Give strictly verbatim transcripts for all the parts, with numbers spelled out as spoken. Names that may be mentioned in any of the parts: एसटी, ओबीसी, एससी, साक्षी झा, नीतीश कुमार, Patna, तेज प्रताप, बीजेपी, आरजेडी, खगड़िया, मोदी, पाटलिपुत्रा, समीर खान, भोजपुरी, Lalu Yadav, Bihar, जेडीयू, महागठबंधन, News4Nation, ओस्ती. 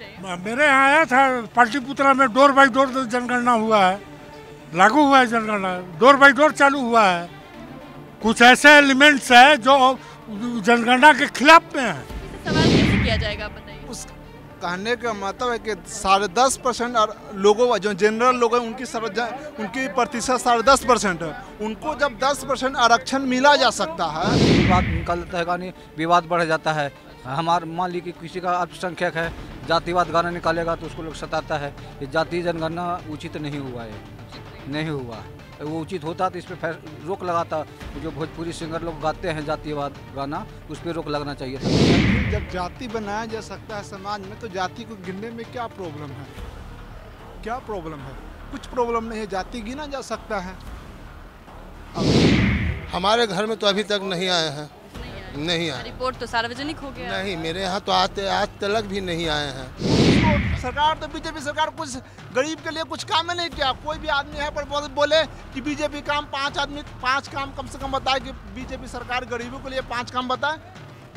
समझाइए। मेरे यहाँ आया था पाटलिपुत्रा में, डोर बाई डोर जनगणना हुआ है, लागू हुआ है जनगणना, डोर बाई डोर चालू हुआ है। कुछ ऐसे एलिमेंट्स है जो जनगणना के खिलाफ में है। सवाल कैसे किया जाएगा बताइए। उस कहने का मतलब है कि साढ़े दस परसेंट लोगों, जो जनरल लोग हैं उनकी उनकी प्रतिशत साढ़े दस परसेंट है, उनको जब दस परसेंट आरक्षण मिला जा सकता है, विवाद निकलता है कहानी, विवाद बढ़ जाता है। हमारे मान ली कि किसी का अल्पसंख्यक है, जातिवाद गाना निकालेगा तो उसको लोग सताता है। ये जातीय जनगणना उचित नहीं हुआ है, नहीं हुआ। वो उचित होता तो इस पर रोक लगाता। जो भोजपुरी सिंगर लोग गाते हैं जातिवाद गाना, उस पर रोक लगना चाहिए था। जब जाति बनाया जा सकता है समाज में, तो जाति को गिनने में क्या प्रॉब्लम है? क्या प्रॉब्लम है? कुछ प्रॉब्लम नहीं है, जाति गिना जा सकता है। हमारे घर में तो अभी तक नहीं आया है, नहीं आया। रिपोर्ट तो सार्वजनिक हो गया। नहीं, मेरे यहाँ तो आते आज तक भी नहीं आए हैं। सरकार तो बीजेपी सरकार कुछ गरीब के लिए कुछ काम नहीं किया। कोई भी आदमी यहाँ पर बोले कि बीजेपी काम, पांच आदमी पांच काम कम से कम बताए कि बीजेपी सरकार गरीबों के लिए पांच काम बताए।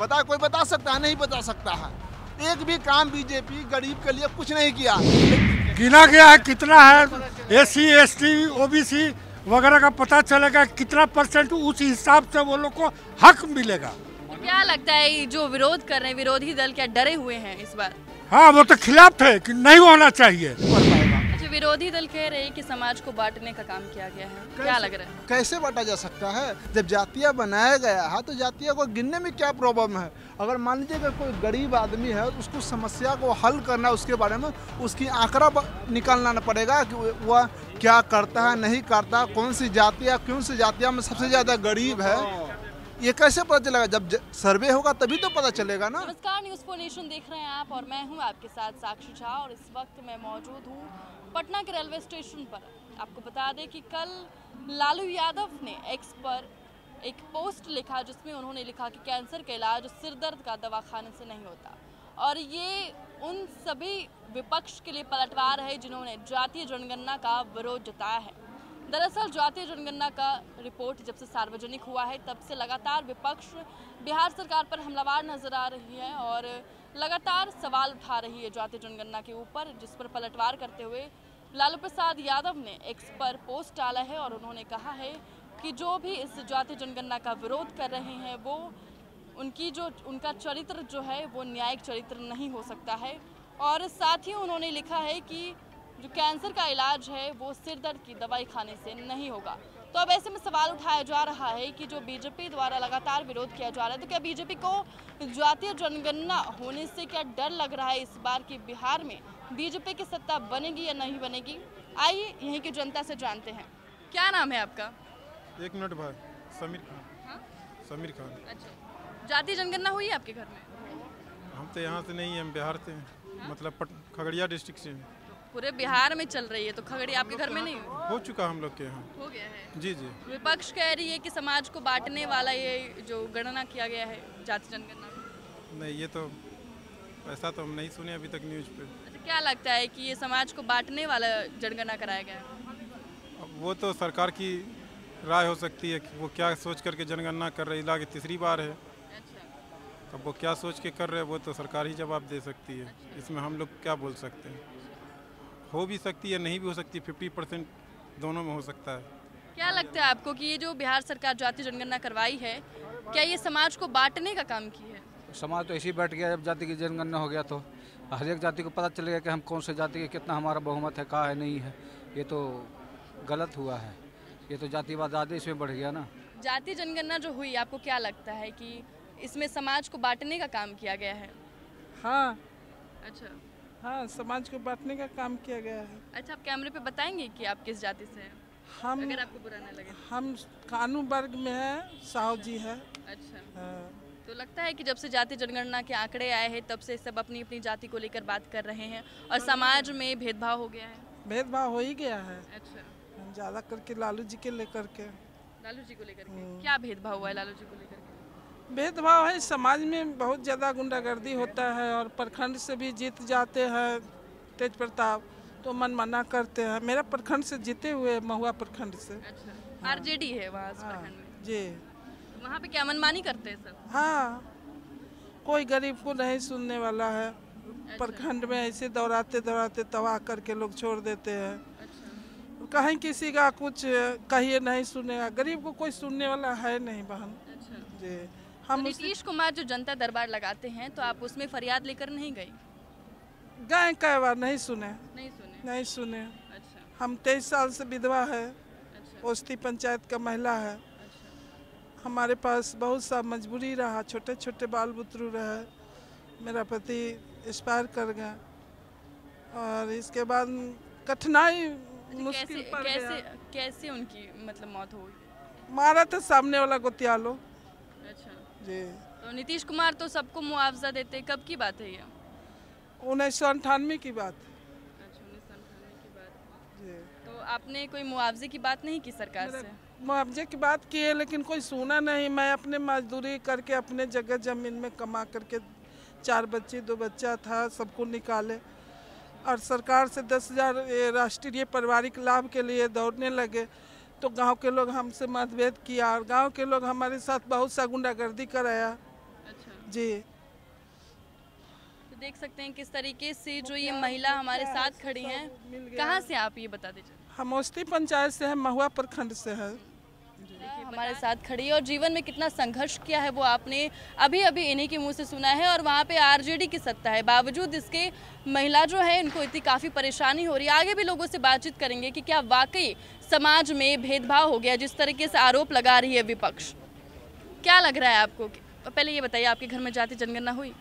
बताए कोई बता सकता है? नहीं बता सकता है। एक भी काम बीजेपी गरीब के लिए कुछ नहीं किया। गिना गया है कितना है, S C S T ओबीसी वगैरह का पता चलेगा कितना परसेंट, उस हिसाब से वो लोग को हक मिलेगा। क्या लगता है जो विरोध कर रहे हैं विरोधी दल क्या डरे हुए हैं इस बार? हाँ, वो तो खिलाफ थे कि नहीं होना चाहिए। अच्छा, विरोधी दल कह रहे हैं कि समाज को बांटने का काम किया गया है, क्या लग रहा है? कैसे बांटा जा सकता है? जब जातिया बनाया गया है तो जातिया को गिनने में क्या प्रॉब्लम है? अगर मान लीजिए अगर कोई गरीब आदमी है, उसको समस्या को हल करना, उसके बारे में उसकी आंकड़ा निकालना पड़ेगा कि वह क्या करता है, नहीं करता, कौन सी जातिया कौन सी जातिया में सबसे ज्यादा गरीब है, ये कैसे पता चलेगा? जब सर्वे होगा तभी तो पता चलेगा ना। नमस्कार, न्यूज़ फोर नेशन देख रहे हैं आप और मैं हूं आपके साथ साक्षी झा। और इस वक्त मैं मौजूद हूं पटना के रेलवे स्टेशन पर। आपको बता दें कि कल लालू यादव ने एक्स पर एक पोस्ट लिखा जिसमें उन्होंने लिखा कि कैंसर का इलाज सिरदर्द का दवा खाने से नहीं होता। और ये उन सभी विपक्ष के लिए पलटवार है जिन्होंने जातीय जनगणना का विरोध जताया है। दरअसल जातीय जनगणना का रिपोर्ट जब से सार्वजनिक हुआ है तब से लगातार विपक्ष बिहार सरकार पर हमलावर नजर आ रही है और लगातार सवाल उठा रही है जातीय जनगणना के ऊपर, जिस पर पलटवार करते हुए लालू प्रसाद यादव ने एक्स पर पोस्ट डाला है। और उन्होंने कहा है कि जो भी इस जातीय जनगणना का विरोध कर रहे हैं वो उनकी जो उनका चरित्र जो है वो न्यायिक चरित्र नहीं हो सकता है। और साथ ही उन्होंने लिखा है कि जो कैंसर का इलाज है वो सिरदर्द की दवाई खाने से नहीं होगा। तो अब ऐसे में सवाल उठाया जा रहा है कि जो बीजेपी द्वारा लगातार विरोध किया जा रहा है, तो क्या बीजेपी को जातीय जनगणना होने से क्या डर लग रहा है इस बार कि बिहार में बीजेपी की सत्ता बनेगी या नहीं बनेगी? आइए यहीं की जनता से जानते हैं। क्या नाम है आपका? एक मिनट भाई, समीर खान। हाँ? समीर खान। अच्छा, जातीय जनगणना हुई है आपके घर में? हम तो यहाँ से नहीं है, हम बिहार से हैं, मतलब खगड़िया डिस्ट्रिक्ट से। पूरे बिहार में चल रही है, तो खगड़िया आपके घर में नहीं हो चुका? हम लोग के यहाँ हो गया है। जी जी। विपक्ष कह रही है कि समाज को बांटने वाला ये जो गणना किया गया है जाति जनगणना। नहीं, ये तो ऐसा तो हम नहीं सुने अभी तक न्यूज़ पे। अच्छा, क्या लगता है कि ये समाज को बांटने वाला जनगणना कराया गया है? अब वो तो सरकार की राय हो सकती है कि वो क्या सोच करके जनगणना कर रही, लागे तीसरी बार है। अच्छा, अब वो क्या सोच के कर रहे हैं वो तो सरकार ही जवाब दे सकती है, इसमें हम लोग क्या बोल सकते हैं? हो भी सकती है, नहीं भी हो सकती, पचास परसेंट दोनों में हो सकता है। क्या लगता है आपको कि ये जो बिहार सरकार जाति जनगणना करवाई है, क्या ये समाज को बांटने का काम की है? समाज तो ऐसे ही बैठ गया जब जाति की जनगणना हो गया, तो हर एक जाति को पता चलेगा कि हम कौन से जाति के कितना हमारा बहुमत है, कहाँ है, नहीं है। ये तो गलत हुआ है, ये तो जातिवाद आदि इसमें बढ़ गया ना। जाति जनगणना जो हुई, आपको क्या लगता है कि इसमें समाज को बांटने का काम किया गया है? हाँ। अच्छा, हाँ, समाज को बांटने का काम किया गया है। अच्छा, आप कैमरे पे बताएंगे कि आप किस जाति से हैं? हम, अगर आपको बुरा ना लगे। हम कानू वर्ग में है, साहू जी है। अच्छा, हाँ। तो लगता है कि जब से जाति जनगणना के आंकड़े आए हैं तब से सब अपनी अपनी जाति को लेकर बात कर रहे हैं और समाज में भेदभाव हो गया है। भेदभाव हो ही गया है। अच्छा, ज्यादा करके लालू जी के लेकर के लालू जी को लेकर क्या भेदभाव हुआ है? लालू जी को लेकर भेदभाव है, समाज में बहुत ज़्यादा गुंडागर्दी होता है और प्रखंड से भी जीत जाते हैं तेज प्रताप, तो मनमाना करते हैं। मेरा प्रखंड से जीते हुए, महुआ प्रखंड से। अच्छा, आरजेडी है वहाँ प्रखंड में जी। तो वहाँ पे क्या मनमानी करते हैं सब? हाँ, कोई गरीब को नहीं सुनने वाला है। प्रखंड में ऐसे दौड़ाते दौड़ाते तबाह करके लोग छोड़ देते हैं। कहीं किसी का कुछ कहिए नहीं सुनेगा, गरीब को कोई सुनने वाला है नहीं बहन। जी हम तो नीतीश कुमार जो जनता दरबार लगाते हैं तो आप उसमें फरियाद लेकर नहीं गई? गए कई बार, नहीं सुने नहीं सुने नहीं सुने। अच्छा। हम तेईस साल से विधवा है, ओस्ती पंचायत का महिला है। हमारे पास बहुत सा मजबूरी रहा, छोटे छोटे बाल बुतरू रहे, मेरा पति एक्सपायर कर गया और इसके बाद कठिनाई मुश्किल पड़ गया। कैसे कैसे उनकी मतलब मौत हो गई? मारा था सामने वाला को त्यालो। अच्छा जी। तो नीतीश कुमार तो सबको मुआवजा देते, कब की बात है ये? उन्नीस सौ अंठानवे की बात। अच्छा, उन्नीस सौ अंठानवे की बात जी। तो आपने कोई मुआवजे की बात नहीं की सरकार से? मुआवजे की बात की है लेकिन कोई सुना नहीं। मैं अपने मजदूरी करके अपने जगह जमीन में कमा करके चार बच्चे दो बच्चा था, सबको निकाले और सरकार से दस हजार राष्ट्रीय पारिवारिक लाभ के लिए दौड़ने लगे तो गांव के लोग हमसे मतभेद किया और गांव के लोग हमारे साथ बहुत सा गुंडागर्दी कराया। अच्छा। जी तो देख सकते हैं किस तरीके से जो ये महिला हमारे साथ खड़ी हैं। कहाँ से आप ये बता दीजिए? हम ओस्ती पंचायत से हैं, महुआ प्रखंड से है। हमारे साथ खड़ी और जीवन में कितना संघर्ष किया है वो आपने अभी अभी इन्हीं के मुंह से सुना है। और वहाँ पे आरजेडी की सत्ता है, बावजूद इसके महिला जो है इनको इतनी काफ़ी परेशानी हो रही है। आगे भी लोगों से बातचीत करेंगे कि क्या वाकई समाज में भेदभाव हो गया जिस तरीके से आरोप लगा रही है विपक्ष। क्या लग रहा है आपको? पहले ये बताइए आपके घर में जाति जनगणना हुई?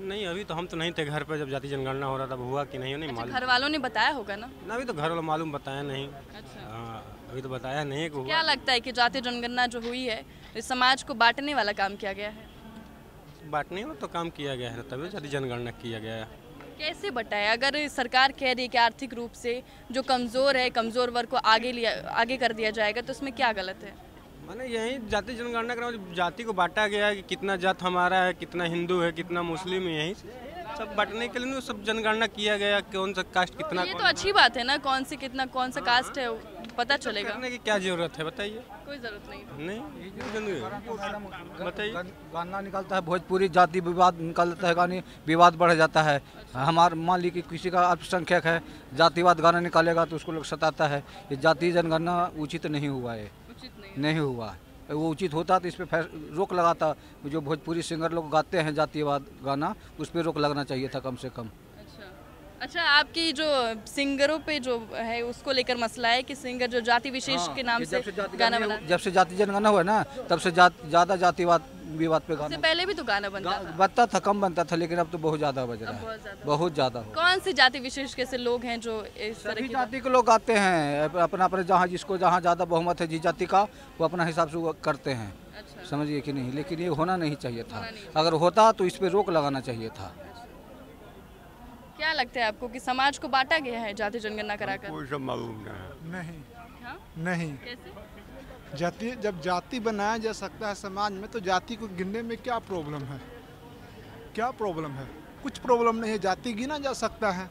नहीं, अभी तो हम तो नहीं थे घर पर जब जाति जनगणना हो रहा था। हुआ कि नहीं? नहीं, घर वालों ने बताया होगा ना? अभी तो घर वालों मालूम बताया नहीं। अभी तो बताया नहीं। क्या लगता है कि जाति जनगणना जो हुई है इस समाज को बांटने वाला काम किया गया है? बांटने वाला तो काम किया गया है तभी जाति जनगणना किया गया है। कैसे बटाए अगर सरकार कह रही है कि आर्थिक रूप से जो कमज़ोर है कमज़ोर वर्ग को आगे लिया आगे कर दिया जाएगा तो उसमें क्या गलत है? मैंने यही जाति जनगणना कर जाति को बांटा गया है कि कितना जात हमारा है, कितना हिंदू है, कितना मुस्लिम है, यही सब बांटने के लिए सब जनगणना किया गया। कौन सा कास्ट कितना? ये तो अच्छी बात है ना, कौन से कितना कौन सा कास्ट है पता चलेगा। करने की क्या जरूरत है बताइए? कोई जरूरत नहीं। नहीं, बताइए। गाना निकलता है भोजपुरी, जाति विवाद निकलता है, गाने विवाद बढ़ जाता है। हमारे मान ली कि किसी का अल्पसंख्यक है, जातिवाद गाना निकालेगा तो उसको लोग सताता है। ये जाति जनगणना उचित नहीं हुआ है, नहीं हुआ। वो उचित होता तो इस पर रोक लगाता। जो भोजपुरी सिंगर लोग गाते हैं जातिवाद गाना, उस पर रोक लगना चाहिए था कम से कम। अच्छा, आपकी जो सिंगरों पे जो है उसको लेकर मसला है कि सिंगर जो जाति विशेष हाँ, के नाम से गाना बना, जब से जाति जनगणना हुआ ना तब से ज्यादा जातिवाद विवाद पे गाना। पहले भी तो गाना बनता गा, था बनता था कम बनता था लेकिन अब तो बहुत ज्यादा बज रहा है, बहुत ज्यादा। कौन से जाति विशेष के से लोग हैं जो इस तरह की जाति के लोग गाते हैं? अपना अपना जहाँ जिसको जहाँ ज्यादा बहुमत है जिस जाति का वो अपना हिसाब से करते हैं, समझिए कि नहीं। लेकिन ये होना नहीं चाहिए था, अगर होता तो इस पर रोक लगाना चाहिए था। क्या लगता है आपको कि समाज को बांटा गया है जाति जनगणना कराकर? कोई सब मालूम नहीं। हाँ? नहीं। कैसे? जाति जब जाति बनाया जा सकता है समाज में तो जाति को गिनने में क्या प्रॉब्लम है? क्या प्रॉब्लम है? कुछ प्रॉब्लम नहीं है, जाति गिना जा सकता है।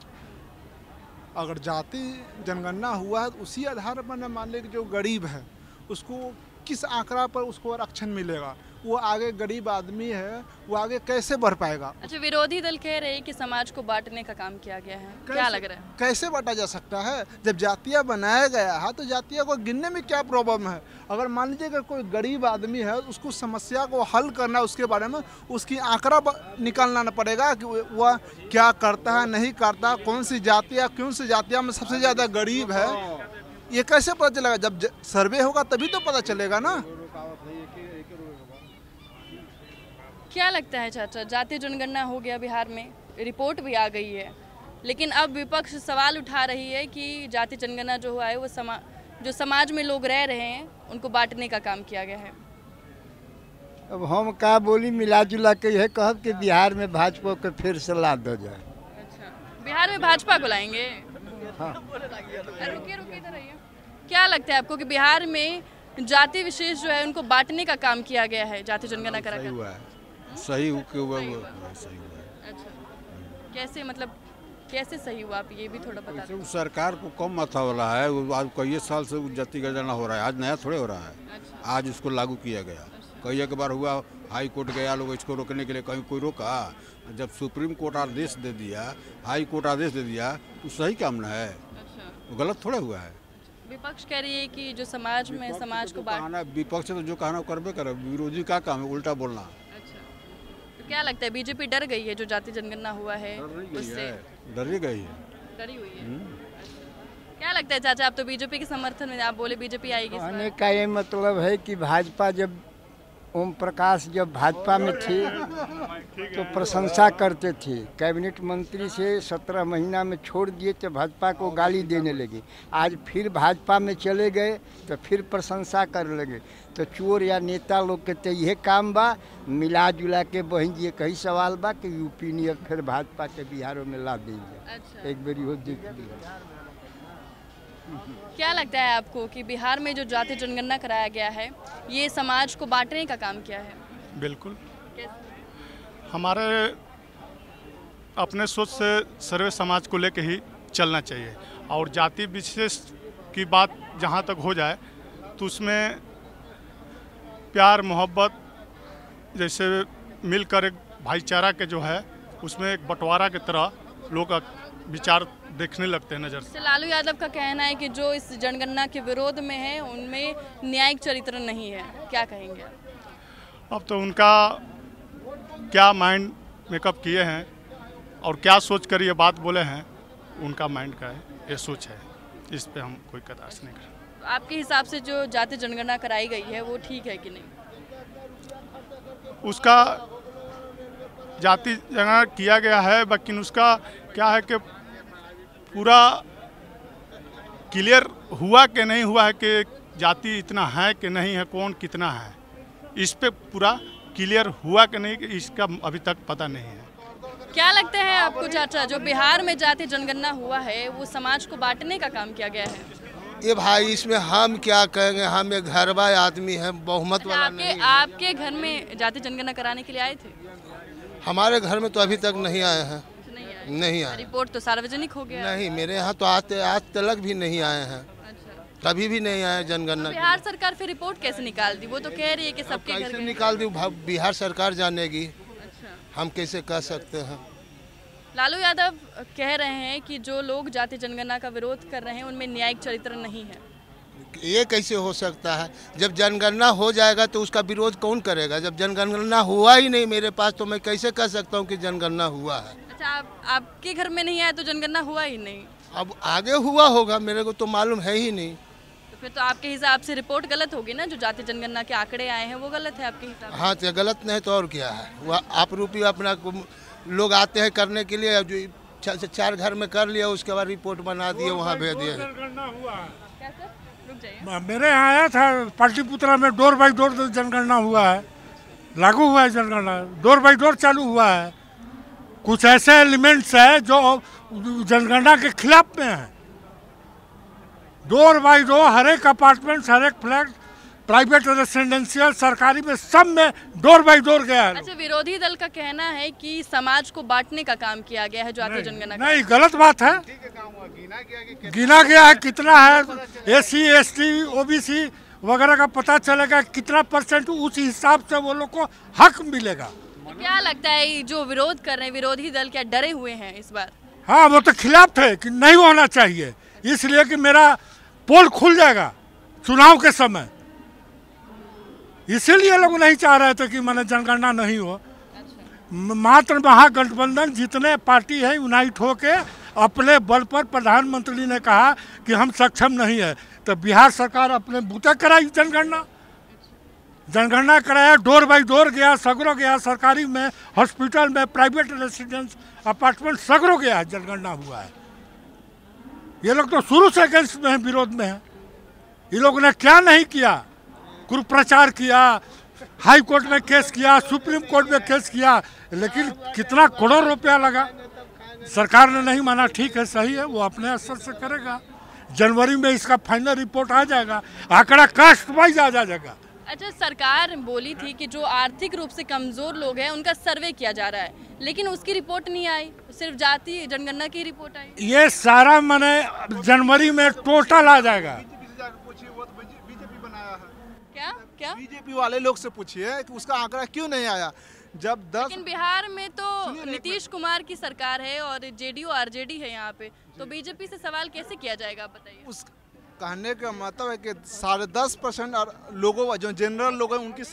अगर जाति जनगणना हुआ है तो उसी आधार पर मान लें कि जो गरीब है उसको किस आंकड़ा पर उसको आरक्षण मिलेगा, वो आगे गरीब आदमी है वो आगे कैसे बढ़ पाएगा? अच्छा, विरोधी दल कह रहे हैं कि समाज को बांटने का काम किया गया है, क्या लग रहा है? कैसे बांटा जा सकता है जब जातियाँ बनाया गया है तो जातियाँ को गिनने में क्या प्रॉब्लम है? अगर मान लीजिए अगर कोई गरीब आदमी है उसको समस्या को हल करना, उसके बारे में उसकी आंकड़ा निकालना पड़ेगा कि वह क्या करता है नहीं करता, कौन सी जातियाँ कौन सी जातियाँ में सबसे ज़्यादा गरीब है, ये कैसे पता चलेगा? जब सर्वे होगा तभी तो पता चलेगा ना। क्या लगता है चाचा, जाति जनगणना हो गया बिहार में, रिपोर्ट भी आ गई है लेकिन अब विपक्ष सवाल उठा रही है कि जाति जनगणना जो हुआ है वो समा जो समाज में लोग रह रहे हैं उनको बांटने का काम किया गया है। अब हम क्या बोली, मिला जुला के यह कहब कि बिहार में भाजपा को फिर से ला दो जाए। अच्छा, बिहार में भाजपा को लाएंगे? हाँ। रुकिए रुकिए इधर आइए। क्या लगता है आपको कि बिहार में जाति विशेष जो है उनको बांटने का काम किया गया है जाति जनगणना कराकर? सही हुआ, सही हुआ। अच्छा, कैसे मतलब कैसे सही हुआ आप ये भी थोड़ा बता दो। सरकार को कम माथा हो रहा है, आज कई साल से जाति जनगणना हो रहा है, आज नया थोड़े हो रहा है। अच्छा। आज उसको लागू किया गया। अच्छा। कई एक बार हुआ हाई कोर्ट गया लोग इसको रोकने के लिए, कहीं कोई रोका। जब सुप्रीम कोर्ट आदेश दे दिया, हाई कोर्ट आदेश दे दिया, तो सही काम ना है, वो गलत थोड़ा हुआ है। विपक्ष कह रही है कि जो समाज में समाज को बांटना, विपक्ष तो जो कहना करबे करे, विरोधी का काम है उल्टा बोलना। तो क्या लगता है बीजेपी डर गई है जो जाति जनगणना हुआ है उससे? डरी गई है, डरी हुई है। क्या लगता है चाचा आप तो बीजेपी के समर्थन में, आप बोले बीजेपी आएगी। कहने का ये मतलब है कि भाजपा जब ओम प्रकाश जब भाजपा में थे तो प्रशंसा करते थे, कैबिनेट मंत्री से सत्रह महीना में छोड़ दिए तो भाजपा को गाली देने लगे। आज फिर भाजपा में चले गए तो फिर प्रशंसा कर लगे। तो चोर या नेता लोग के तो यह काम बा, मिला जुला के बहन जी कही सवाल बा कि यूपी ने फिर भाजपा के बिहार में ला देंगे। एक बार हो देख लिया। क्या लगता है आपको कि बिहार में जो जाति जनगणना कराया गया है ये समाज को बांटने का काम किया है? बिल्कुल, हमारे अपने सोच से सर्वे समाज को लेकर ही चलना चाहिए। और जाति विशेष की बात जहां तक हो जाए तो उसमें प्यार मोहब्बत जैसे मिलकर एक भाईचारा के जो है उसमें एक बंटवारा की तरह लोग विचार देखने लगते हैं नजर से। लालू यादव का कहना है कि जो इस जनगणना के विरोध में है उनमें न्यायिक चरित्र नहीं है, क्या कहेंगे? अब तो उनका क्या माइंड मेकअप किए हैं और क्या सोच कर ये बात बोले हैं, उनका माइंड का है, ये सोच है, इस पे हम कोई कदास नहीं करें। तो आपके हिसाब से जो जाति जनगणना कराई गई है वो ठीक है कि नहीं? उसका जाति जनगणना किया गया है, लेकिन उसका क्या है कि पूरा क्लियर हुआ कि नहीं हुआ है कि जाति इतना है कि नहीं है, कौन कितना है, इस पे पूरा क्लियर हुआ कि नहीं इसका अभी तक पता नहीं है। क्या लगता है आपको चाचा जो बिहार में जाति जनगणना हुआ है वो समाज को बांटने का काम किया गया है? ये भाई इसमें हम क्या कहेंगे, हम एक घरवा आदमी है, बहुमत वाला नहीं है। आपके घर में जाति जनगणना कराने के लिए आए थे? हमारे घर में तो अभी तक नहीं आए हैं, नहीं आए। रिपोर्ट तो सार्वजनिक हो गया? नहीं, मेरे यहाँ तो आज आज तक भी नहीं आए हैं। अच्छा। कभी भी नहीं आए जनगणना। तो बिहार सरकार फिर रिपोर्ट कैसे निकाल दी? वो तो कह रही है कि सबके घर में निकाल दी, बिहार सरकार जानेगी। अच्छा। हम कैसे कह सकते हैं? लालू यादव कह रहे हैं कि जो लोग जाति जनगणना का विरोध कर रहे हैं उनमें न्यायिक चरित्र नहीं है। ये कैसे हो सकता है? जब जनगणना हो जाएगा तो उसका विरोध कौन करेगा? जब जनगणना हुआ ही नहीं मेरे पास तो मैं कैसे कह सकता हूँ कि जनगणना हुआ है। आप, आपके घर में नहीं आया तो जनगणना हुआ ही नहीं। अब आगे हुआ होगा, मेरे को तो मालूम है ही नहीं। तो फिर तो आपके हिसाब से रिपोर्ट गलत होगी ना, जो जाति जनगणना के आंकड़े आए हैं वो गलत है आपके हिसाब से? हाँ, तो गलत नहीं तो और क्या है। वह आप रूपी अपना लोग आते हैं करने के लिए, जो चा, चार घर में कर लिया उसके बाद रिपोर्ट बना दिए वहाँ भेज दिए। मेरे यहाँ आया था पाटलिपुत्रा में, डोर बाई डोर जनगणना हुआ है, लागू हुआ है जनगणना, डोर बाई डोर चालू हुआ है। कुछ ऐसे एलिमेंट्स है जो जनगणना के खिलाफ में है। डोर बाई डोर हर एक अपार्टमेंट, हर एक फ्लैट, प्राइवेट रेसिडेंशियल, सरकारी में सब में डोर बाई डोर गया है। अच्छा, विरोधी दल का कहना है कि समाज को बांटने का काम किया गया है जो जाति जनगणना। नहीं, गलत बात है। गिना गया है कितना है, एसी एसटी ओबीसी वगैरह का पता चलेगा कितना परसेंट, उस हिसाब से वो लोग को हक मिलेगा। क्या लगता है जो विरोध कर रहे हैं विरोधी दल क्या डरे हुए हैं इस बार? हाँ, वो तो खिलाफ थे कि नहीं होना चाहिए, इसलिए कि मेरा पोल खुल जाएगा चुनाव के समय, इसीलिए लोग नहीं चाह रहे थे कि मैंने जनगणना नहीं हो। अच्छा। मात्र महागठबंधन जितने पार्टी है यूनाइट होके अपने बल पर, प्रधानमंत्री ने कहा कि हम सक्षम नहीं है तो बिहार सरकार अपने बूते कराई जनगणना, जनगणना कराया, डोर बाई डोर गया, सगरो गया, सरकारी में, हॉस्पिटल में, प्राइवेट रेसिडेंस अपार्टमेंट सगरो गया है, जनगणना हुआ है। ये लोग तो शुरू से अगेंस्ट में है, विरोध में है। ये लोग ने क्या नहीं किया, कुप्रचार किया, हाई कोर्ट में केस किया, सुप्रीम कोर्ट में केस किया, लेकिन कितना करोड़ रुपया लगा। सरकार ने नहीं माना, ठीक है, सही है, वो अपने स्तर से करेगा। जनवरी में इसका फाइनल रिपोर्ट आ जाएगा, आंकड़ा कास्ट वाइज आ जाएगा। अच्छा, सरकार बोली थी कि जो आर्थिक रूप से कमजोर लोग हैं उनका सर्वे किया जा रहा है, लेकिन उसकी रिपोर्ट नहीं आई, सिर्फ जाति जनगणना की रिपोर्ट आई। ये सारा मने जनवरी में टोटल आ जाएगा। क्या क्या? बीजेपी वाले लोग से पूछिए कि उसका आंकड़ा क्यों नहीं आया। जब दस लेकिन बिहार में तो नीतीश कुमार की सरकार है और जेडीयू आरजेडी है यहाँ पे, तो बीजेपी से सवाल कैसे किया जाएगा आप बताइए। उस कहने का मतलब है कि साढ़े दस परसेंट और लोगों जो जनरल लोग हैं उनकी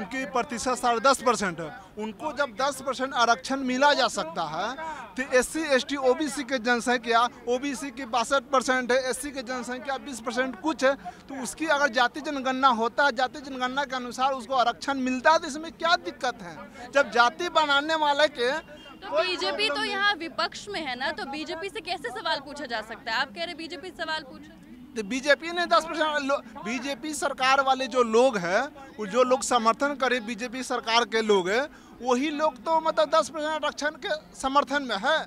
उनकी प्रतिशत साढ़े दस परसेंट है। उनको जब दस परसेंट आरक्षण मिला जा सकता है तो S C S T O B C के जनसंख्या ओ बी सी की बासठ परसेंट है, एस सी के जनसंख्या बीस परसेंट कुछ है, तो उसकी अगर जातीय जनगणना होता है, जातीय जनगणना के अनुसार उसको आरक्षण मिलता है तो इसमें क्या दिक्कत है। जब जाति बनाने वाले के तो बीजेपी तो यहाँ विपक्ष में है ना, तो बीजेपी से कैसे सवाल पूछा जा सकता है। आप कह रहे बीजेपी से सवाल पूछा, तो बीजेपी ने दस परसेंट, बीजेपी सरकार वाले जो लोग हैं, जो लोग समर्थन करे बीजेपी सरकार के लोग हैं, वही लोग तो मतलब दस परसेंट आरक्षण के समर्थन में है,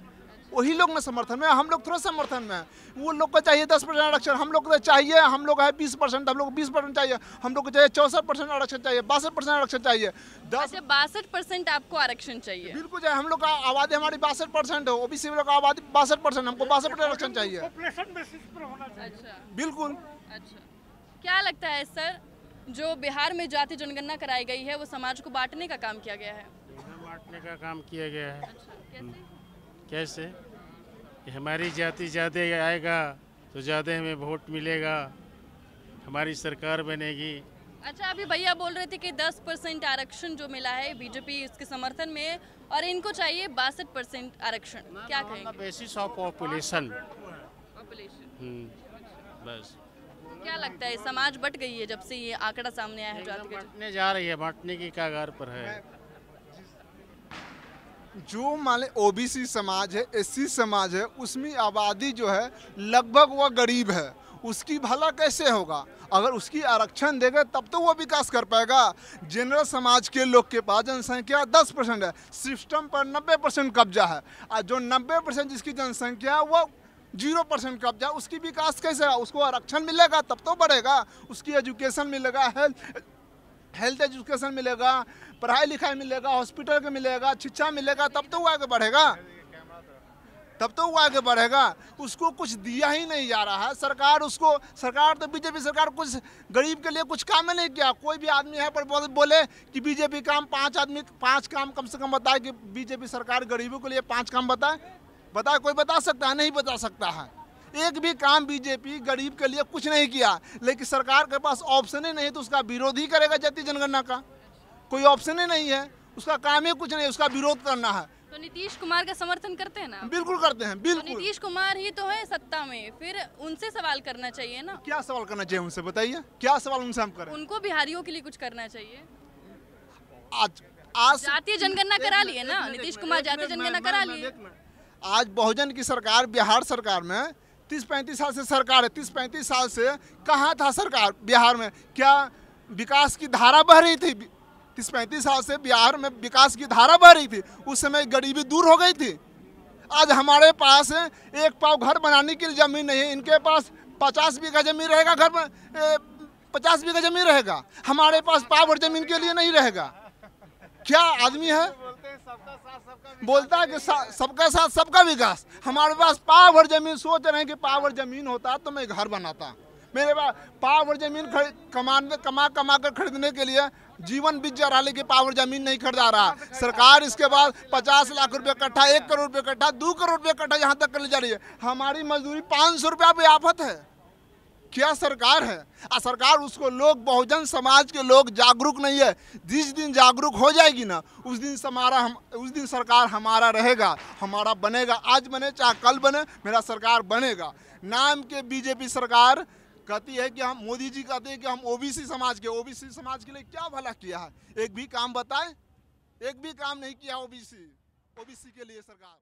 वही लोग में समर्थन में, हम लोग थोड़ा समर्थन में है। वो लोग को चाहिए दस परसेंट आरक्षण, हम लोग को चाहिए, हम लोग है बीस परसेंट, हम लोग बीस परसेंट चाहिए, हम लोग को चाहिए चौसठ परसेंट आरक्षण चाहिए, बासठ परसेंट आरक्षण चाहिए, दस बासठ परसेंट आपको आरक्षण चाहिए, बिल्कुल चाहिए। हम लोग का आबादी हमारी बासठ परसेंट है, ओबीसी लोग का आबादी बासठ परसेंट, हमको बासठ परसेंट आरक्षण चाहिए, बिल्कुल। अच्छा, क्या लगता है सर, जो बिहार में जाति जनगणना कराई गई है वो समाज को बांटने का काम किया गया है? बांटने का काम किया गया है कैसे, हमारी जाति ज़्यादा आएगा तो ज़्यादा हमें वोट मिलेगा, हमारी सरकार बनेगी। अच्छा, अभी भैया बोल रहे थे कि दस परसेंट आरक्षण जो मिला है बीजेपी उसके समर्थन में और इनको चाहिए बासठ परसेंट आरक्षण, क्या कहेंगे? बेसिस ऑफ पॉपुलेशन, पॉपुलेशन बस। क्या लगता है समाज बट गई है जब से ये आंकड़ा सामने आया है? जाति बटने जा रही है, बांटने की कगार पर है। जो माने ओबीसी समाज है, एससी समाज है, उसमें आबादी जो है लगभग वह गरीब है, उसकी भला कैसे होगा? अगर उसकी आरक्षण देगा तब तो वो विकास कर पाएगा। जनरल समाज के लोग के पास जनसंख्या दस परसेंट है, सिस्टम पर नब्बे परसेंट कब्जा है, और जो नब्बे परसेंट जिसकी जनसंख्या वह जीरो परसेंट कब्जा, उसकी विकास कैसे होगा? उसको आरक्षण मिलेगा तब तो बढ़ेगा, उसकी एजुकेशन मिलेगा, हेल्थ हेल्थ एजुकेशन मिलेगा, पढ़ाई लिखाई मिलेगा, हॉस्पिटल के मिलेगा, शिक्षा मिलेगा, तब तो वो आगे बढ़ेगा, तब तो वो आगे बढ़ेगा। उसको कुछ दिया ही नहीं जा रहा है सरकार, उसको सरकार तो बीजेपी सरकार कुछ गरीब के लिए कुछ काम नहीं किया। कोई भी आदमी है पर बोले कि बीजेपी काम, पांच आदमी पांच काम कम से कम बताए कि बीजेपी सरकार गरीबों के लिए पाँच काम बताए, बताए कोई बता सकता है? नहीं बता सकता है। एक भी काम बीजेपी गरीब के लिए कुछ नहीं किया, लेकिन सरकार के पास ऑप्शन ही नहीं तो उसका विरोध ही करेगा। जाति जनगणना का कोई ऑप्शन ही नहीं है, उसका काम ही कुछ नहीं, उसका विरोध करना है। तो नीतीश कुमार का समर्थन करते हैं ना? बिल्कुल करते हैं, बिल्कुल। तो नीतीश कुमार ही तो है सत्ता में, फिर उनसे सवाल करना चाहिए ना। क्या सवाल करना चाहिए उनसे बताइए, क्या सवाल उनसे हम करें? उनको बिहारियों के लिए कुछ करना चाहिए। आज आज जातीय जनगणना करा लिए ना नीतीश कुमार, जातीय जनगणना करा लिए। आज बहुजन की सरकार बिहार सरकार में तीस पैंतीस साल से सरकार है, तीस पैंतीस साल से कहाँ था सरकार बिहार में? क्या विकास की धारा बह रही थी? तीस पैंतीस साल से बिहार में विकास की धारा बह रही थी, उस समय गरीबी दूर हो गई थी। आज हमारे पास एक पाँव घर बनाने के लिए ज़मीन नहीं है, इनके पास पचास बीघा जमीन रहेगा, घर में पचास बीघा जमीन रहेगा, हमारे पास पाँव भर जमीन के लिए नहीं रहेगा। क्या आदमी है सबका साथ सबका बोलता है कि सबका साथ सबका विकास? हमारे पास पावर जमीन, सोच रहे हैं कि पावर जमीन होता तो मैं घर बनाता, मेरे पास पावर जमीन कमाने कमा कमा कर खरीदने के लिए जीवन बीत जा रहा, लेकिन पावर जमीन नहीं खरीदा रहा सरकार। इसके बाद पचास लाख रुपए इकट्ठा, एक करोड़ रुपये इकट्ठा, दो करोड़ रुपये इकट्ठा यहाँ तक कर ले जा रही है। हमारी मजदूरी पाँच सौ रुपया भी आफत है। क्या सरकार है? आ सरकार उसको लोग बहुजन समाज के लोग जागरूक नहीं है। जिस दिन जागरूक हो जाएगी ना उस दिन हमारा हम उस दिन सरकार हमारा रहेगा, हमारा बनेगा। आज बने चाहे कल बने, मेरा सरकार बनेगा। नाम के बीजेपी सरकार कहती है कि हम, मोदी जी कहते हैं कि हम ओबीसी समाज के, ओबीसी समाज के लिए क्या भला किया है? एक भी काम बताए, एक भी काम नहीं किया ओबीसी ओबीसी के लिए सरकार।